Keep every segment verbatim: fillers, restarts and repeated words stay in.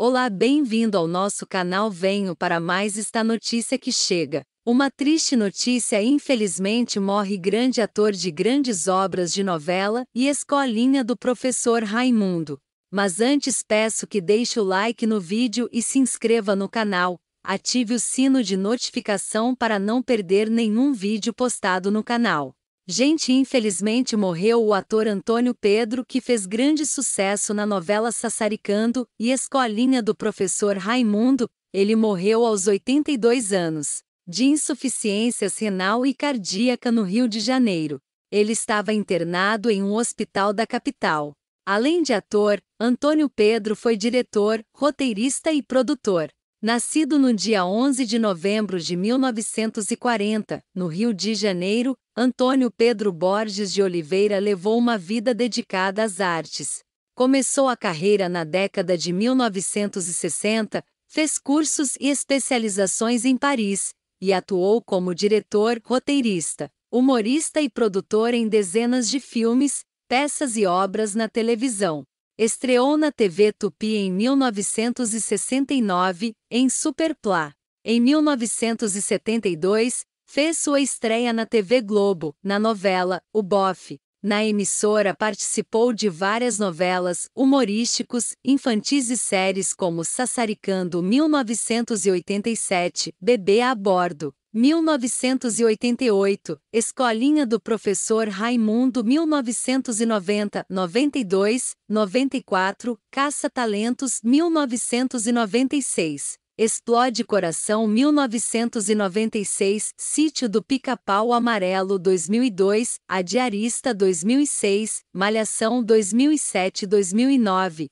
Olá, bem-vindo ao nosso canal. Venho para mais esta notícia que chega. Uma triste notícia: infelizmente morre grande ator de grandes obras de novela e Escolinha do Professor Raimundo. Mas antes peço que deixe o like no vídeo e se inscreva no canal, ative o sino de notificação para não perder nenhum vídeo postado no canal. Gente, infelizmente morreu o ator Antônio Pedro, que fez grande sucesso na novela Sassaricando e Escolinha do Professor Raimundo. Ele morreu aos oitenta e dois anos, de insuficiência renal e cardíaca, no Rio de Janeiro. Ele estava internado em um hospital da capital. Além de ator, Antônio Pedro foi diretor, roteirista e produtor. Nascido no dia onze de novembro de mil novecentos e quarenta, no Rio de Janeiro, Antônio Pedro Borges de Oliveira levou uma vida dedicada às artes. Começou a carreira na década de mil novecentos e sessenta, fez cursos e especializações em Paris, e atuou como diretor, roteirista, humorista e produtor em dezenas de filmes, peças e obras na televisão. Estreou na T V Tupi em mil novecentos e sessenta e nove, em Superplá. Em mil novecentos e setenta e dois, fez sua estreia na T V Globo, na novela O Bofe. Na emissora participou de várias novelas, humorísticos, infantis e séries como Sassaricando mil novecentos e oitenta e sete, Bebê a Bordo mil novecentos e oitenta e oito, Escolinha do Professor Raimundo mil novecentos e noventa, noventa e dois, noventa e quatro, Caça Talentos mil novecentos e noventa e seis, Explode Coração mil novecentos e noventa e seis, Sítio do Pica-Pau Amarelo dois mil e dois, A Diarista dois mil e seis, Malhação dois mil e sete a dois mil e nove,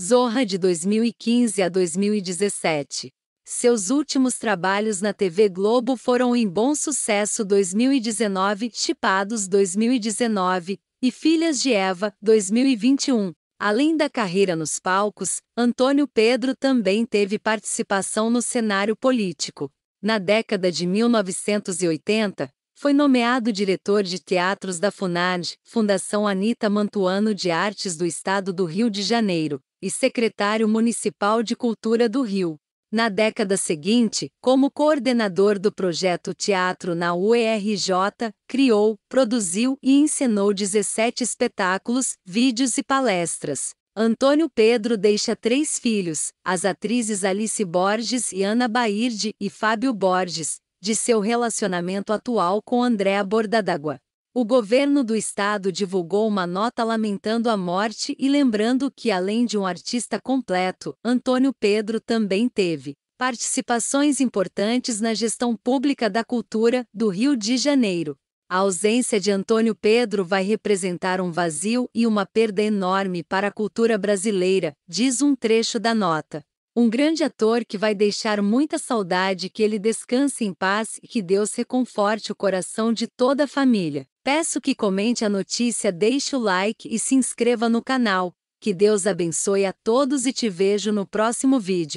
Zorra de dois mil e quinze a dois mil e dezessete. Seus últimos trabalhos na T V Globo foram em Bom Sucesso dois mil e dezenove, Chipados dois mil e dezenove e Filhas de Eva dois mil e vinte e um. Além da carreira nos palcos, Antônio Pedro também teve participação no cenário político. Na década de mil novecentos e oitenta, foi nomeado diretor de teatros da FUNAD, Fundação Anita Mantuano de Artes do Estado do Rio de Janeiro, e secretário municipal de Cultura do Rio. Na década seguinte, como coordenador do projeto Teatro na U E R J, criou, produziu e encenou dezessete espetáculos, vídeos e palestras. Antônio Pedro deixa três filhos, as atrizes Alice Borges e Ana Bairdi e Fábio Borges, de seu relacionamento atual com Andréa Bordadágua. O governo do estado divulgou uma nota lamentando a morte e lembrando que, além de um artista completo, Antônio Pedro também teve participações importantes na gestão pública da cultura do Rio de Janeiro. A ausência de Antônio Pedro vai representar um vazio e uma perda enorme para a cultura brasileira, diz um trecho da nota. Um grande ator que vai deixar muita saudade, que ele descanse em paz e que Deus reconforte o coração de toda a família. Peço que comente a notícia, deixe o like e se inscreva no canal. Que Deus abençoe a todos e te vejo no próximo vídeo.